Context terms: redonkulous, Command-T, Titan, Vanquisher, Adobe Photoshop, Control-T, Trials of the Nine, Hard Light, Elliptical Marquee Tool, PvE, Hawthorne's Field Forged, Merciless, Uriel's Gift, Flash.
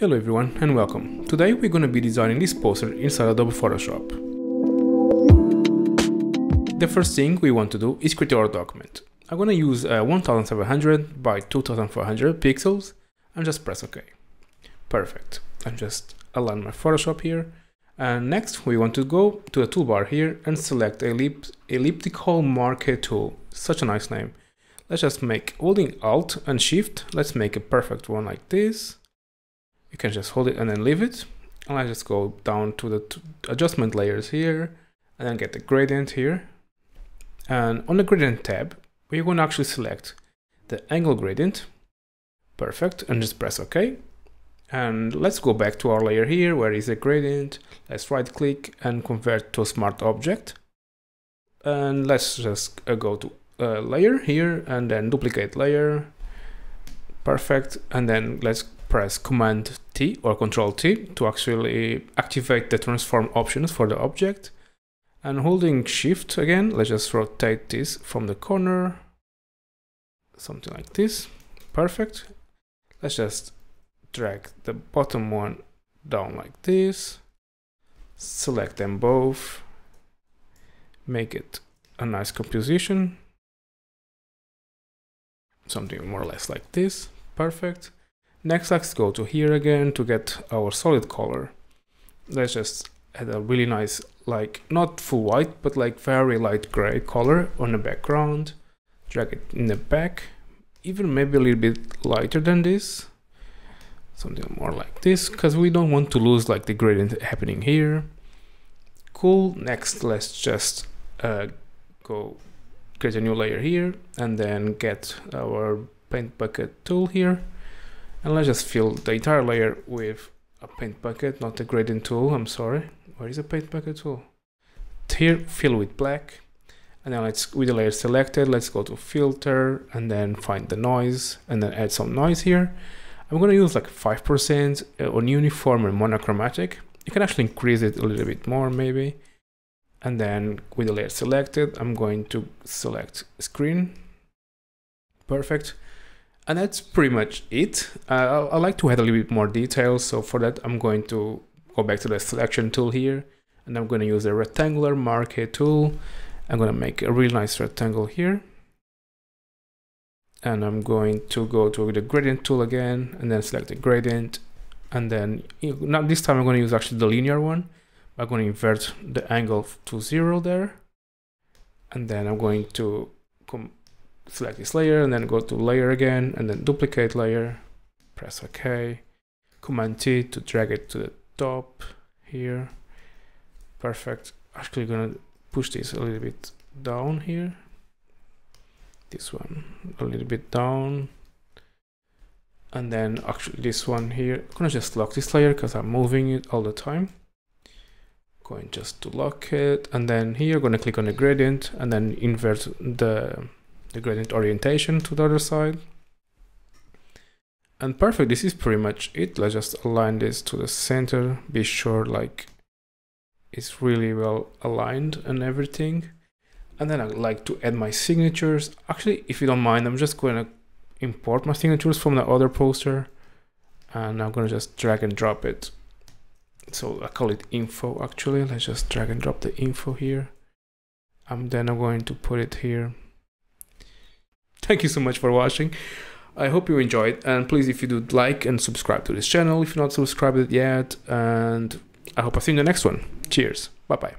Hello everyone and welcome. Today we're going to be designing this poster inside Adobe Photoshop. The first thing we want to do is create our document. I'm going to use 1700 by 2400 pixels and just press OK. Perfect. I'm just align my Photoshop here. And next we want to go to the toolbar here and select Elliptical Marquee Tool. Such a nice name. Let's just make, holding Alt and Shift, let's make a perfect one like this. You can just hold it and then leave it. And I just go down to the adjustment layers here and then get the gradient here. And on the gradient tab, we're going to actually select the angle gradient. Perfect. And just press OK. And let's go back to our layer here. Where is the gradient? Let's right click and convert to a smart object. And let's just go to layer here and then duplicate layer. Perfect. And then let's press Command-T or Control-T to actually activate the transform options for the object. And holding Shift again, let's just rotate this from the corner. Something like this. Perfect. Let's just drag the bottom one down like this. Select them both. Make it a nice composition. Something more or less like this. Perfect. Next, let's go to here again to get our solid color. Let's just add a really nice, like, not full white, but like very light gray color on the background. Drag it in the back, even maybe a little bit lighter than this. Something more like this, because we don't want to lose like the gradient happening here. Cool. Next, let's just go create a new layer here and then get our paint bucket tool here. And let's just fill the entire layer with a paint bucket, not a gradient tool, I'm sorry. Where is the paint bucket tool? Here, fill with black. And then let's, with the layer selected, let's go to filter and then find the noise and then add some noise here. I'm going to use like 5% on uniform and monochromatic. You can actually increase it a little bit more maybe. And then with the layer selected, I'm going to select screen. Perfect. And that's pretty much it. I like to add a little bit more detail. So for that, I'm going to go back to the selection tool here. And I'm going to use the rectangular marquee tool. I'm going to make a really nice rectangle here. And I'm going to go to the gradient tool again and then select the gradient. And then not this time I'm going to use actually the linear one. I'm going to invert the angle to 0 there. And then I'm going to select this layer and then go to layer again and then duplicate layer, press OK, Command-T to drag it to the top here. Perfect. Actually gonna push this a little bit down here, this one a little bit down, and then actually this one here. I'm gonna just lock this layer because I'm moving it all the time. Going just to lock it, and then here I'm gonna click on the gradient and then invert the gradient orientation to the other side. And perfect, this is pretty much it. Let's just align this to the center, be sure like it's really well aligned and everything. And then I like to add my signatures. Actually, if you don't mind, I'm just going to import my signatures from the other poster and I'm going to just drag and drop it. So I call it info actually. Let's just drag and drop the info here. And then I'm going to put it here. Thank you so much for watching. I hope you enjoyed, and please, if you do, like and subscribe to this channel if you're not subscribed yet, and I hope I see you in the next one. Cheers. Bye bye.